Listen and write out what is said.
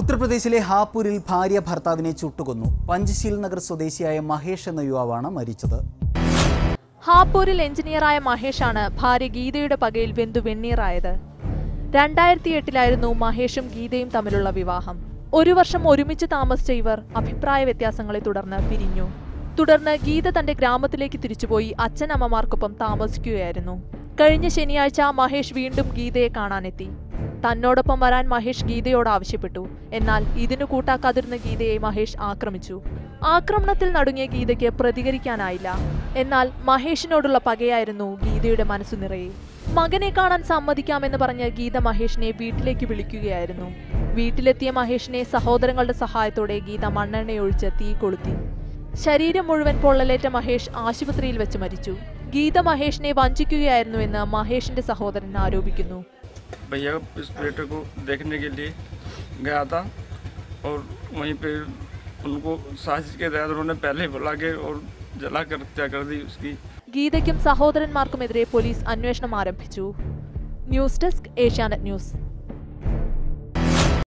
ഉത്തർപ്രദേശിലെ ഹാപൂരിൽ ഭാര്യ ഭർത്താവിനെ ചുട്ടുകൊന്നു. പഞ്ചശീൽ നഗർ സ്വദേശിയായ മഹേഷ് എന്ന യുവാവാണ് മരിച്ചത്. ഹാപൂരിൽ എഞ്ചിനീയറായ മഹേഷാണ് ഭാര്യ ഗീതയുടെ പകയിൽ വെന്തു വെണ്ണീറായത്. 2008 മഹേഷും ഗീതയും തമ്മിലുള്ള വിവാഹം. ഒരു വർഷം ഒരുമിച്ച് താമസിച്ച ഇവർ അഭിപ്രായ വ്യത്യാസങ്ങളെ തുടർന്ന് പിരിഞ്ഞു. തുടർന്ന് ഗീത തന്റെ ഗ്രാമത്തിലേക്ക് തിരിച്ചുപോയി അച്ഛനമ്മമാർക്കൊപ്പം താമസിക്കുകയായിരുന്നു. കഴിഞ്ഞ ശനിയാഴ്ച മഹേഷ് വീണ്ടും ഗീതയെ കാണാനെത്തി. തന്നോടൊപ്പം വരാൻ മഹേഷ് ഗീതയോട് ആവശ്യപ്പെട്ടു. എന്നാൽ ഇതിനു കൂട്ടാക്കാതിരുന്ന ഗീതയെ മഹേഷ് ആക്രമിച്ചു. ആക്രമണത്തിൽ നടുങ്ങിയ ഗീതയ്ക്ക് പ്രതികരിക്കാനായില്ല. എന്നാൽ മഹേഷിനോടുള്ള പകയായിരുന്നു ഗീതയുടെ മനസ്സു നിറയെ. മകനെ കാണാൻ സമ്മതിക്കാമെന്ന് പറഞ്ഞ് ഗീത മഹേഷിനെ വീട്ടിലേക്ക് വിളിക്കുകയായിരുന്നു. വീട്ടിലെത്തിയ മഹേഷിനെ സഹോദരങ്ങളുടെ സഹായത്തോടെ ഗീത മണ്ണെണ്ണയൊഴിച്ച് തീ കൊളുത്തി. ശരീരം മുഴുവൻ പൊള്ളലേറ്റ മഹേഷ് ആശുപത്രിയിൽ വെച്ച് മരിച്ചു. ഗീത മഹേഷിനെ വഞ്ചിക്കുകയായിരുന്നുവെന്ന് മഹേഷിന്റെ സഹോദരൻ ആരോപിക്കുന്നു. भैया इस बेटे को देखने के लिए गया था और वहीं पे उनको साजिश के तहत उन्होंने पहले बुला के और जला कर हत्या कर दी उसकी. ഗീതയ്ക്കും സഹോദരന്മാർക്കുമെതിരെ പോലീസ് അന്വേഷണം ആരംഭിച്ചു. News desk Asianet news.